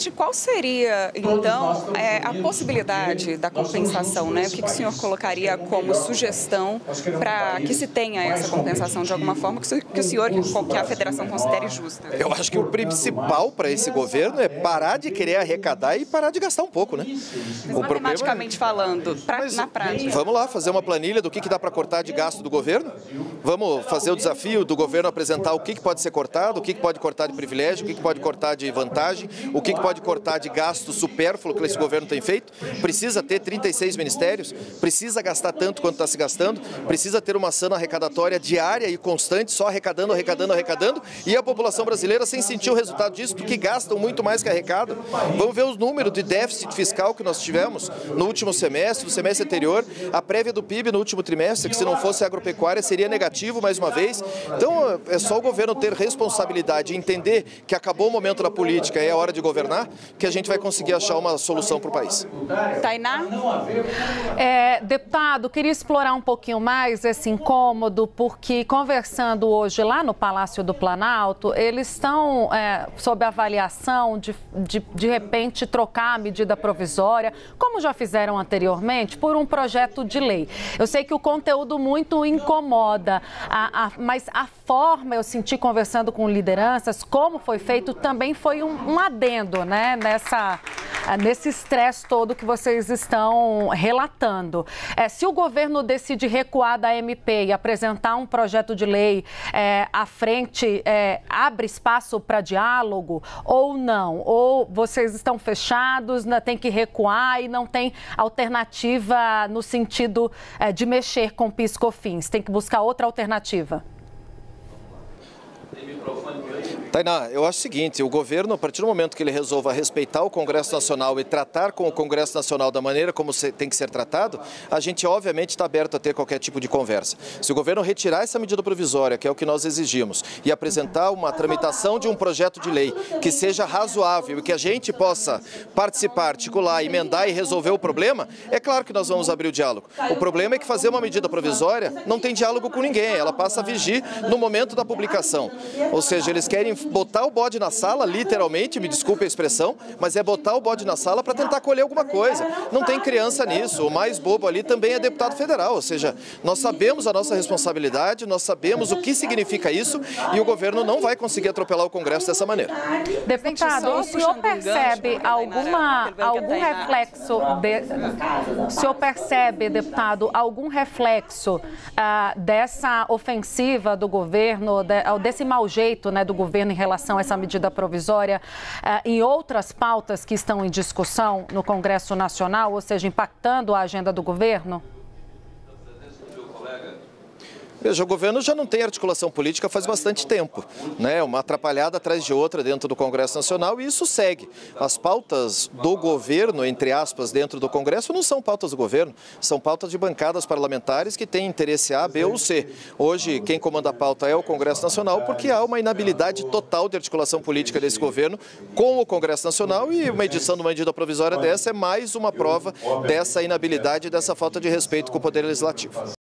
Presidente, qual seria, então, a possibilidade da compensação, né? O que o senhor colocaria como sugestão para que se tenha essa compensação de alguma forma que o senhor, que a federação considere justa? Eu acho que o principal para esse governo é parar de querer arrecadar e parar de gastar um pouco, né? Mas, o matematicamente falando, na prática. Vamos lá, fazer uma planilha do que dá para cortar de gasto do governo? Vamos fazer o desafio do governo apresentar o que pode ser cortado, o que pode cortar de privilégio, o que pode cortar de vantagem, o que pode cortar de gasto supérfluo que esse governo tem feito. Precisa ter 36 ministérios, precisa gastar tanto quanto está se gastando, precisa ter uma sana arrecadatória diária e constante, só arrecadando, arrecadando, arrecadando, e a população brasileira sem sentir o resultado disso, porque gastam muito mais que arrecadam. Vamos ver os números de déficit fiscal que nós tivemos no último semestre, no semestre anterior, a prévia do PIB no último trimestre, que se não fosse agropecuária seria negativo mais uma vez. Então é só o governo ter responsabilidade e entender que acabou o momento da política, é a hora de governar, que a gente vai conseguir achar uma solução para o país. Tainá? Deputado, queria explorar um pouquinho mais esse incômodo, porque conversando hoje lá no Palácio do Planalto, eles estão sob avaliação de repente trocar a medida provisória, como já fizeram anteriormente, por um projeto de lei. Eu sei que o conteúdo muito incomoda, mas a forma, eu senti conversando com lideranças, como foi feito, também foi um adendo, né, nesse estresse todo que vocês estão relatando. Se o governo decide recuar da MP e apresentar um projeto de lei à frente, abre espaço para diálogo ou não? Ou vocês estão fechados, né, tem que recuar e não tem alternativa no sentido de mexer com PIS/Cofins? Tem que buscar outra alternativa? Tainá, eu acho o seguinte, o governo, a partir do momento que ele resolva respeitar o Congresso Nacional e tratar com o Congresso Nacional da maneira como tem que ser tratado, a gente obviamente está aberto a ter qualquer tipo de conversa. Se o governo retirar essa medida provisória, que é o que nós exigimos, e apresentar uma tramitação de um projeto de lei que seja razoável e que a gente possa participar, articular, emendar e resolver o problema, é claro que nós vamos abrir o diálogo. O problema é que fazer uma medida provisória não tem diálogo com ninguém, ela passa a vigir no momento da publicação. Ou seja, eles querem botar o bode na sala, literalmente, me desculpe a expressão, mas é botar o bode na sala para tentar colher alguma coisa. Não tem criança nisso, o mais bobo ali também é deputado federal, ou seja, nós sabemos a nossa responsabilidade, nós sabemos o que significa isso e o governo não vai conseguir atropelar o Congresso dessa maneira. Deputado, o senhor percebe algum reflexo, o senhor percebe, deputado, algum reflexo dessa ofensiva do governo, desse mau jeito, né, do governo em relação a essa medida provisória e outras pautas que estão em discussão no Congresso Nacional, ou seja, impactando a agenda do governo? Veja, o governo já não tem articulação política faz bastante tempo, né? Uma atrapalhada atrás de outra dentro do Congresso Nacional e isso segue. As pautas do governo, entre aspas, dentro do Congresso não são pautas do governo, são pautas de bancadas parlamentares que têm interesse A, B ou C. Hoje, quem comanda a pauta é o Congresso Nacional porque há uma inabilidade total de articulação política desse governo com o Congresso Nacional e uma edição de uma medida provisória dessa é mais uma prova dessa inabilidade e dessa falta de respeito com o Poder Legislativo.